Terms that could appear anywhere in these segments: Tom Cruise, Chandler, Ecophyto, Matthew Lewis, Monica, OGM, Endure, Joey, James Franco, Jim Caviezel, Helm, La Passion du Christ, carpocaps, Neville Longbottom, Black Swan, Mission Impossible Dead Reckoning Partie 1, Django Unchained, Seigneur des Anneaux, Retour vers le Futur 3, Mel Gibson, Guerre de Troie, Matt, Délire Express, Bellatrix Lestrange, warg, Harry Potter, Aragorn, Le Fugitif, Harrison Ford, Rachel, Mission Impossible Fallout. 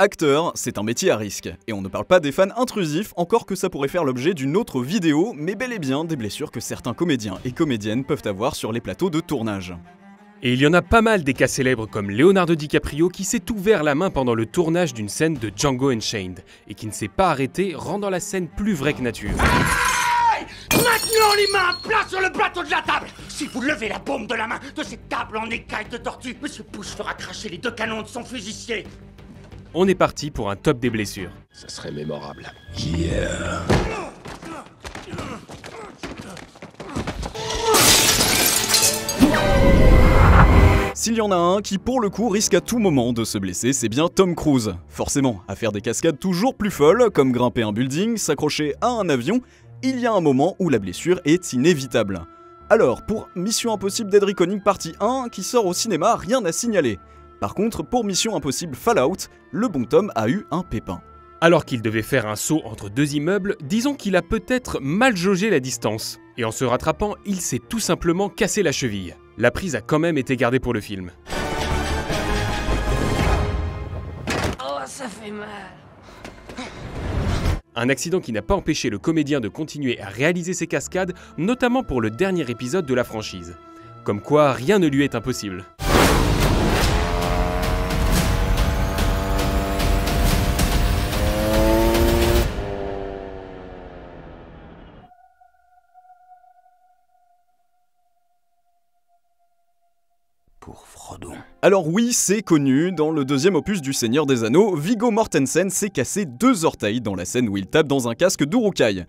acteur, c'est un métier à risque. Et on ne parle pas des fans intrusifs, encore que ça pourrait faire l'objet d'une autre vidéo, mais bel et bien des blessures que certains comédiens et comédiennes peuvent avoir sur les plateaux de tournage. Et il y en a pas mal des cas célèbres comme Leonardo DiCaprio qui s'est ouvert la main pendant le tournage d'une scène de Django Unchained, et qui ne s'est pas arrêté, rendant la scène plus vraie que nature. Hey ! Maintenant les mains à plat sur le plateau de la table ! Si vous levez la paume de la main de cette table en écaille de tortue, Monsieur Bush fera cracher les deux canons de son fusicier. On est parti pour un top des blessures. Ça serait mémorable. Yeah. S'il y en a un qui pour le coup risque à tout moment de se blesser, c'est bien Tom Cruise. Forcément, à faire des cascades toujours plus folles, comme grimper un building, s'accrocher à un avion, il y a un moment où la blessure est inévitable. Alors, pour Mission Impossible Dead Reckoning Partie 1, qui sort au cinéma, rien à signaler. Par contre, pour Mission Impossible Fallout, le bon Tom a eu un pépin. Alors qu'il devait faire un saut entre deux immeubles, disons qu'il a peut-être mal jaugé la distance. Et en se rattrapant, il s'est tout simplement cassé la cheville. La prise a quand même été gardée pour le film. Oh, ça fait mal. Un accident qui n'a pas empêché le comédien de continuer à réaliser ses cascades, notamment pour le dernier épisode de la franchise. Comme quoi, rien ne lui est impossible. Alors oui, c'est connu, dans le deuxième opus du Seigneur des Anneaux, Viggo Mortensen s'est cassé deux orteils dans la scène où il tape dans un casque d'Urukai.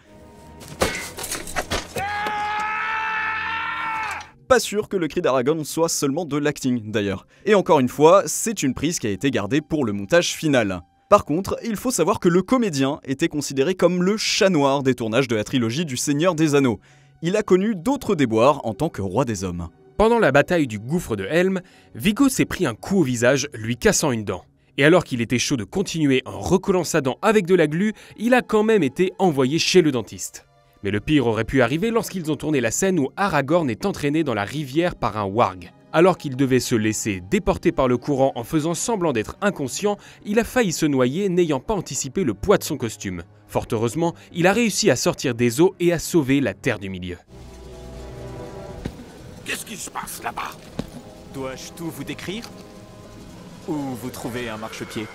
Pas sûr que le cri d'Aragorn soit seulement de l'acting d'ailleurs. Et encore une fois, c'est une prise qui a été gardée pour le montage final. Par contre, il faut savoir que le comédien était considéré comme le chat noir des tournages de la trilogie du Seigneur des Anneaux. Il a connu d'autres déboires en tant que roi des hommes. Pendant la bataille du gouffre de Helm, Viggo s'est pris un coup au visage, lui cassant une dent. Et alors qu'il était chaud de continuer en recollant sa dent avec de la glu, il a quand même été envoyé chez le dentiste. Mais le pire aurait pu arriver lorsqu'ils ont tourné la scène où Aragorn est entraîné dans la rivière par un warg. Alors qu'il devait se laisser déporter par le courant en faisant semblant d'être inconscient, il a failli se noyer n'ayant pas anticipé le poids de son costume. Fort heureusement, il a réussi à sortir des eaux et à sauver la terre du milieu. Qu'est-ce qui se passe là-bas? Dois-je tout vous décrire? Ou vous trouver un marchepied?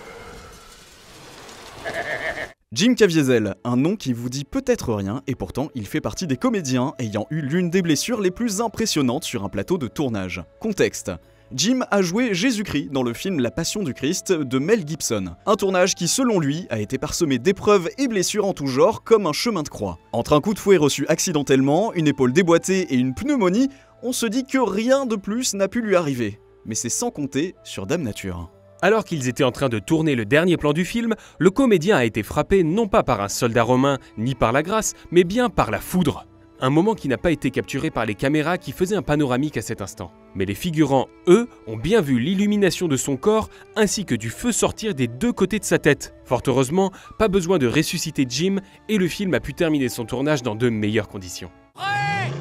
Jim Caviezel, un nom qui vous dit peut-être rien, et pourtant il fait partie des comédiens ayant eu l'une des blessures les plus impressionnantes sur un plateau de tournage. Contexte. Jim a joué Jésus-Christ dans le film La Passion du Christ de Mel Gibson, un tournage qui selon lui a été parsemé d'épreuves et blessures en tout genre comme un chemin de croix. Entre un coup de fouet reçu accidentellement, une épaule déboîtée et une pneumonie, on se dit que rien de plus n'a pu lui arriver. Mais c'est sans compter sur Dame Nature. Alors qu'ils étaient en train de tourner le dernier plan du film, le comédien a été frappé non pas par un soldat romain ni par la grâce, mais bien par la foudre. Un moment qui n'a pas été capturé par les caméras qui faisaient un panoramique à cet instant. Mais les figurants, eux, ont bien vu l'illumination de son corps ainsi que du feu sortir des deux côtés de sa tête. Fort heureusement, pas besoin de ressusciter Jim et le film a pu terminer son tournage dans de meilleures conditions. Ouais !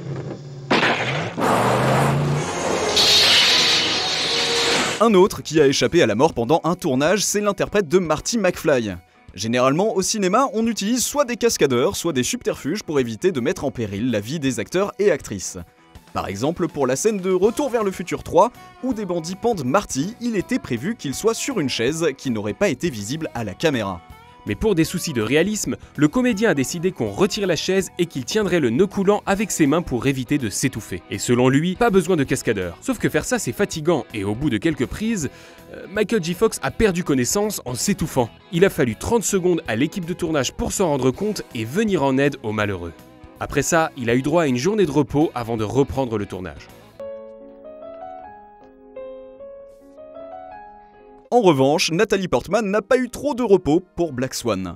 Un autre qui a échappé à la mort pendant un tournage, c'est l'interprète de Marty McFly. Généralement, au cinéma, on utilise soit des cascadeurs, soit des subterfuges pour éviter de mettre en péril la vie des acteurs et actrices. Par exemple, pour la scène de Retour vers le Futur 3, où des bandits pendent Marty, il était prévu qu'il soit sur une chaise qui n'aurait pas été visible à la caméra. Mais pour des soucis de réalisme, le comédien a décidé qu'on retire la chaise et qu'il tiendrait le nœud coulant avec ses mains pour éviter de s'étouffer. Et selon lui, pas besoin de cascadeur. Sauf que faire ça c'est fatigant et au bout de quelques prises, Michael J. Fox a perdu connaissance en s'étouffant. Il a fallu 30 secondes à l'équipe de tournage pour s'en rendre compte et venir en aide aux malheureux. Après ça, il a eu droit à une journée de repos avant de reprendre le tournage. En revanche, Natalie Portman n'a pas eu trop de repos pour Black Swan.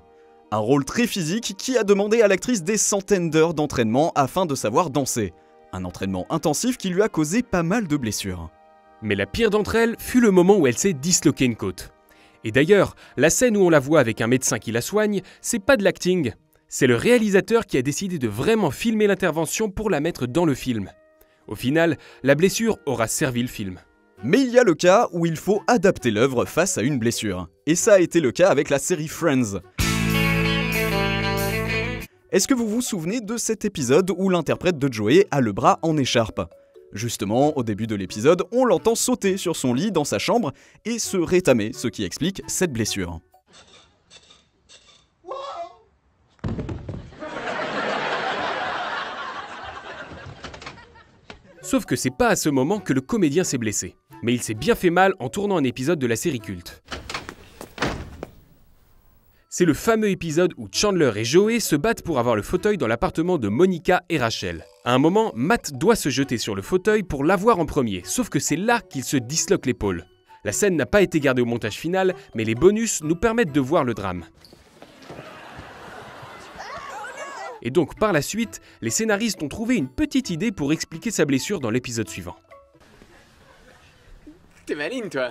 Un rôle très physique qui a demandé à l'actrice des centaines d'heures d'entraînement afin de savoir danser. Un entraînement intensif qui lui a causé pas mal de blessures. Mais la pire d'entre elles fut le moment où elle s'est disloqué une côte. Et d'ailleurs, la scène où on la voit avec un médecin qui la soigne, c'est pas de l'acting. C'est le réalisateur qui a décidé de vraiment filmer l'intervention pour la mettre dans le film. Au final, la blessure aura servi le film. Mais il y a le cas où il faut adapter l'œuvre face à une blessure. Et ça a été le cas avec la série Friends. Est-ce que vous vous souvenez de cet épisode où l'interprète de Joey a le bras en écharpe? Justement, au début de l'épisode, on l'entend sauter sur son lit dans sa chambre et se rétamer, ce qui explique cette blessure. Sauf que c'est pas à ce moment que le comédien s'est blessé, mais il s'est bien fait mal en tournant un épisode de la série culte. C'est le fameux épisode où Chandler et Joey se battent pour avoir le fauteuil dans l'appartement de Monica et Rachel. À un moment, Matt doit se jeter sur le fauteuil pour l'avoir en premier, sauf que c'est là qu'il se disloque l'épaule. La scène n'a pas été gardée au montage final, mais les bonus nous permettent de voir le drame. Et donc par la suite, les scénaristes ont trouvé une petite idée pour expliquer sa blessure dans l'épisode suivant. T'es maligne toi.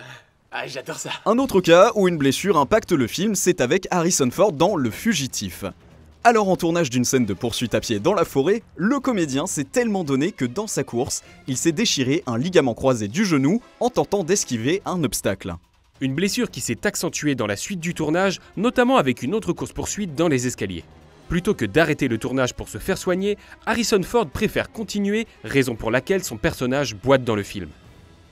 Ah, j'adore ça. Un autre cas où une blessure impacte le film, c'est avec Harrison Ford dans Le Fugitif. Alors en tournage d'une scène de poursuite à pied dans la forêt, le comédien s'est tellement donné que dans sa course, il s'est déchiré un ligament croisé du genou en tentant d'esquiver un obstacle. Une blessure qui s'est accentuée dans la suite du tournage, notamment avec une autre course-poursuite dans les escaliers. Plutôt que d'arrêter le tournage pour se faire soigner, Harrison Ford préfère continuer, raison pour laquelle son personnage boite dans le film.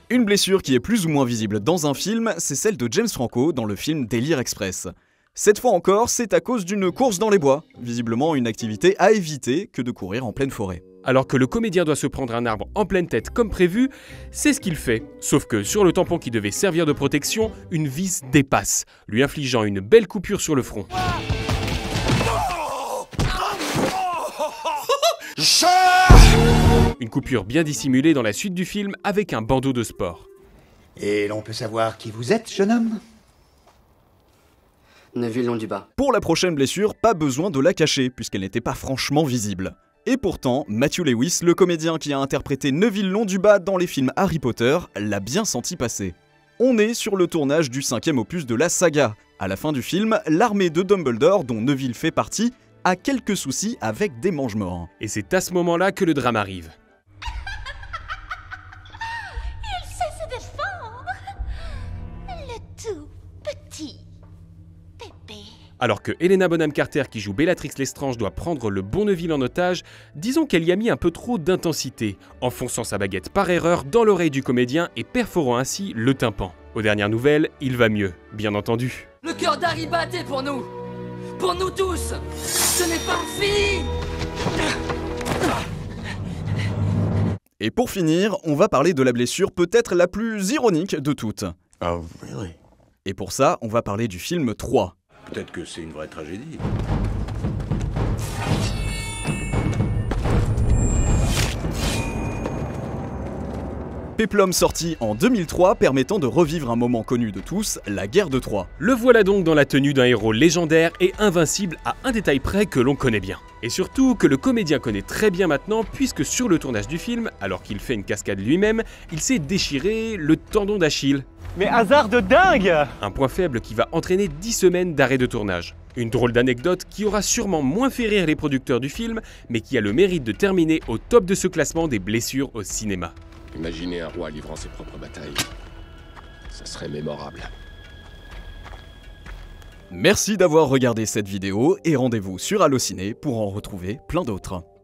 Une blessure qui est plus ou moins visible dans un film, c'est celle de James Franco dans le film Délire Express. Cette fois encore, c'est à cause d'une course dans les bois, visiblement une activité à éviter que de courir en pleine forêt. Alors que le comédien doit se prendre un arbre en pleine tête comme prévu, c'est ce qu'il fait. Sauf que sur le tampon qui devait servir de protection, une vis dépasse, lui infligeant une belle coupure sur le front. Une coupure bien dissimulée dans la suite du film avec un bandeau de sport. Et l'on peut savoir qui vous êtes, jeune homme? Neville Longbottom. Pour la prochaine blessure, pas besoin de la cacher puisqu'elle n'était pas franchement visible. Et pourtant, Matthew Lewis, le comédien qui a interprété Neville Longbottom dans les films Harry Potter, l'a bien senti passer. On est sur le tournage du 5e opus de la saga. À la fin du film, l'armée de Dumbledore, dont Neville fait partie, a quelques soucis avec des mange-morts. Et c'est à ce moment-là que le drame arrive. Il sait se défendre. Le tout petit bébé. Alors que Helena Bonham Carter, qui joue Bellatrix Lestrange, doit prendre le bon Neville en otage, disons qu'elle y a mis un peu trop d'intensité, enfonçant sa baguette par erreur dans l'oreille du comédien et perforant ainsi le tympan. Aux dernières nouvelles, il va mieux, bien entendu. Le cœur d'Harry battait pour nous. Pour nous tous, ce n'est pas fini. Et pour finir, on va parler de la blessure peut-être la plus ironique de toutes. Oh, really? Et pour ça, on va parler du film 3. Peut-être que c'est une vraie tragédie. Péplum sorti en 2003 permettant de revivre un moment connu de tous, la guerre de Troie. Le voilà donc dans la tenue d'un héros légendaire et invincible à un détail près que l'on connaît bien. Et surtout que le comédien connaît très bien maintenant puisque sur le tournage du film, alors qu'il fait une cascade lui-même, il s'est déchiré le tendon d'Achille. Mais hasard de dingue! Un point faible qui va entraîner 10 semaines d'arrêt de tournage. Une drôle d'anecdote qui aura sûrement moins fait rire les producteurs du film, mais qui a le mérite de terminer au top de ce classement des blessures au cinéma. Imaginez un roi livrant ses propres batailles, ça serait mémorable. Merci d'avoir regardé cette vidéo et rendez-vous sur Allociné pour en retrouver plein d'autres.